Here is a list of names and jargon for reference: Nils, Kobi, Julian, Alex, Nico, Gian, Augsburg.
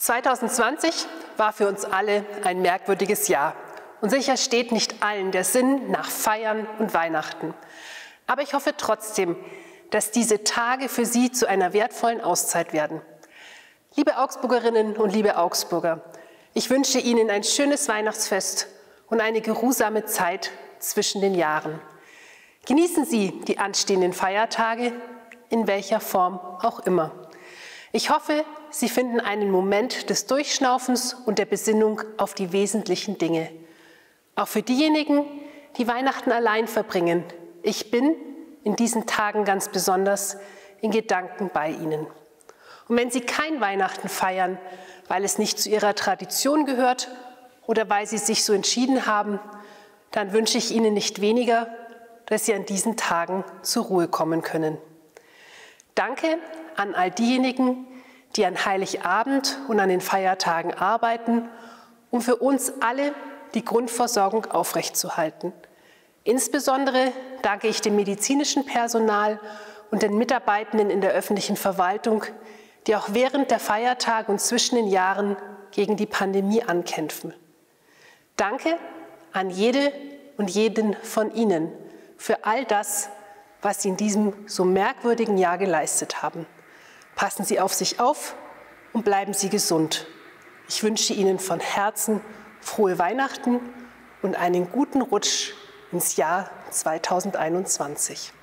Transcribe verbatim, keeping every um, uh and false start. zwanzig zwanzig war für uns alle ein merkwürdiges Jahr. Und sicher steht nicht allen der Sinn nach Feiern und Weihnachten. Aber ich hoffe trotzdem, dass diese Tage für Sie zu einer wertvollen Auszeit werden. Liebe Augsburgerinnen und liebe Augsburger, ich wünsche Ihnen ein schönes Weihnachtsfest und eine geruhsame Zeit zwischen den Jahren. Genießen Sie die anstehenden Feiertage, in welcher Form auch immer. Ich hoffe, Sie finden einen Moment des Durchschnaufens und der Besinnung auf die wesentlichen Dinge. Auch für diejenigen, die Weihnachten allein verbringen, ich bin in diesen Tagen ganz besonders in Gedanken bei Ihnen. Und wenn Sie kein Weihnachten feiern, weil es nicht zu Ihrer Tradition gehört oder weil Sie sich so entschieden haben, dann wünsche ich Ihnen nicht weniger, dass Sie an diesen Tagen zur Ruhe kommen können. Danke an all diejenigen, die an Heiligabend und an den Feiertagen arbeiten, um für uns alle die Grundversorgung aufrechtzuerhalten. Insbesondere danke ich dem medizinischen Personal und den Mitarbeitenden in der öffentlichen Verwaltung, die auch während der Feiertage und zwischen den Jahren gegen die Pandemie ankämpfen. Danke an jede und jeden von Ihnen für all das, was Sie in diesem so merkwürdigen Jahr geleistet haben. Passen Sie auf sich auf und bleiben Sie gesund. Ich wünsche Ihnen von Herzen frohe Weihnachten und einen guten Rutsch ins Jahr zweitausendeinundzwanzig.